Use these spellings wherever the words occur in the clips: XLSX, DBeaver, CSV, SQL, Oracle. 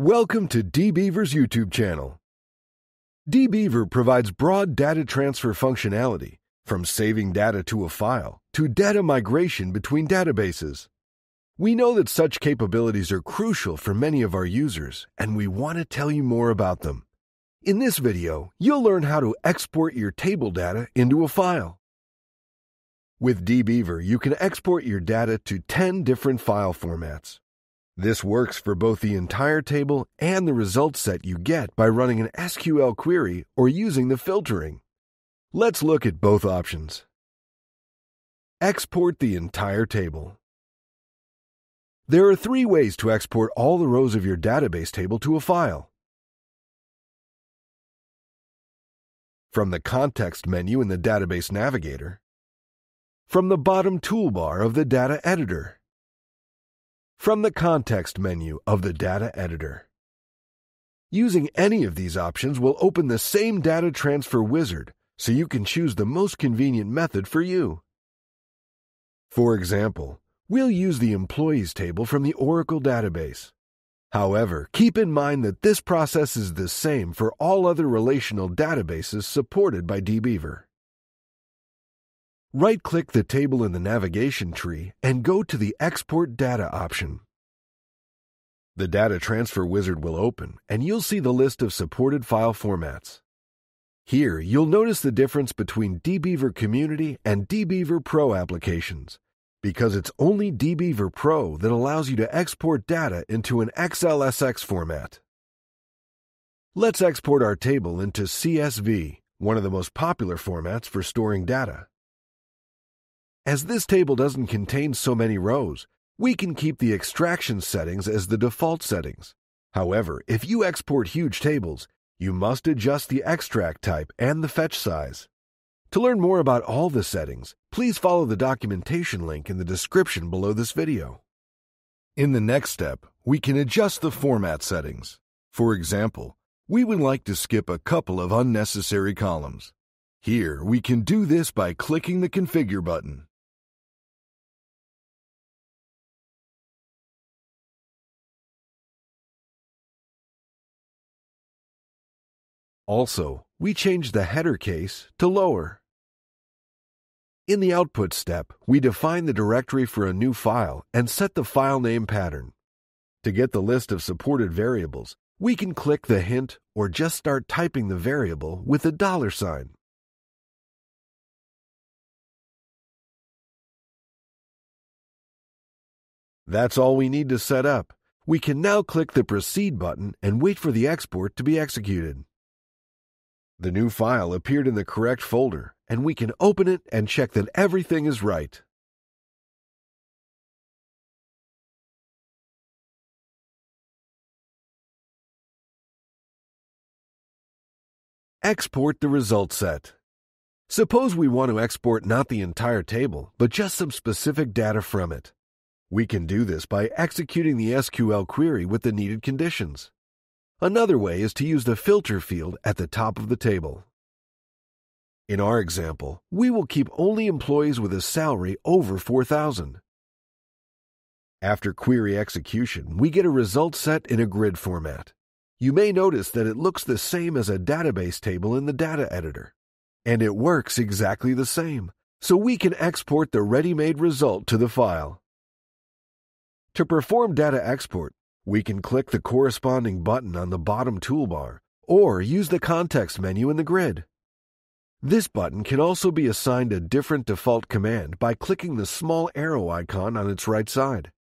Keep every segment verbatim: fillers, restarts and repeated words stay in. Welcome to DBeaver's YouTube channel. DBeaver provides broad data transfer functionality, from saving data to a file to data migration between databases. We know that such capabilities are crucial for many of our users, and we want to tell you more about them. In this video, you'll learn how to export your table data into a file. With DBeaver, you can export your data to ten different file formats. This works for both the entire table and the results set you get by running an S Q L query or using the filtering. Let's look at both options. Export the entire table. There are three ways to export all the rows of your database table to a file. From the context menu in the Database Navigator, from the bottom toolbar of the Data Editor, from the context menu of the Data Editor. Using any of these options will open the same data transfer wizard, so you can choose the most convenient method for you. For example, we'll use the Employees table from the Oracle database. However, keep in mind that this process is the same for all other relational databases supported by DBeaver. Right-click the table in the navigation tree and go to the Export Data option. The Data Transfer Wizard will open, and you'll see the list of supported file formats. Here, you'll notice the difference between DBeaver Community and DBeaver Pro applications, because it's only DBeaver Pro that allows you to export data into an X L S X format. Let's export our table into C S V, one of the most popular formats for storing data. As this table doesn't contain so many rows, we can keep the extraction settings as the default settings. However, if you export huge tables, you must adjust the extract type and the fetch size. To learn more about all the settings, please follow the documentation link in the description below this video. In the next step, we can adjust the format settings. For example, we would like to skip a couple of unnecessary columns. Here, we can do this by clicking the Configure button. Also, we change the header case to lower. In the output step, we define the directory for a new file and set the file name pattern. To get the list of supported variables, we can click the hint or just start typing the variable with a dollar sign. That's all we need to set up. We can now click the Proceed button and wait for the export to be executed. The new file appeared in the correct folder, and we can open it and check that everything is right. Export the result set. Suppose we want to export not the entire table, but just some specific data from it. We can do this by executing the S Q L query with the needed conditions. Another way is to use the filter field at the top of the table. In our example, we will keep only employees with a salary over four thousand dollars. After query execution, we get a result set in a grid format. You may notice that it looks the same as a database table in the data editor. And it works exactly the same, so we can export the ready-made result to the file. To perform data export, we can click the corresponding button on the bottom toolbar or use the context menu in the grid. This button can also be assigned a different default command by clicking the small arrow icon on its right side.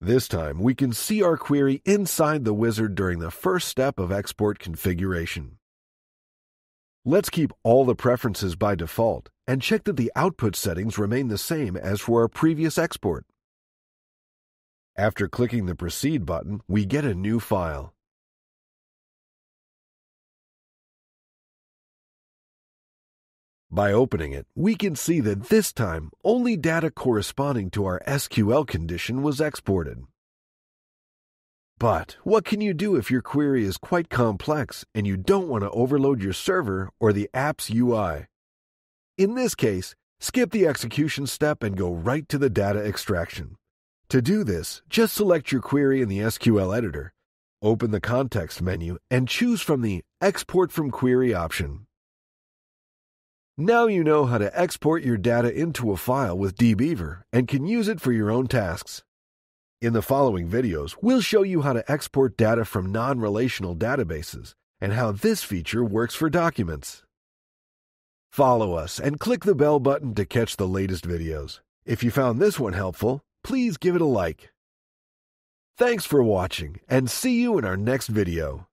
This time, we can see our query inside the wizard during the first step of export configuration. Let's keep all the preferences by default and check that the output settings remain the same as for our previous export. After clicking the Proceed button, we get a new file. By opening it, we can see that this time only data corresponding to our S Q L condition was exported. But what can you do if your query is quite complex and you don't want to overload your server or the app's U I? In this case, skip the execution step and go right to the data extraction. To do this, just select your query in the S Q L editor, Open the context menu and choose from the Export from Query option. Now you know how to export your data into a file with DBeaver and can use it for your own tasks. In the following videos, we'll show you how to export data from non-relational databases and how this feature works for documents. Follow us and click the bell button to catch the latest videos. If you found this one helpful, please give it a like. Thanks for watching, and see you in our next video.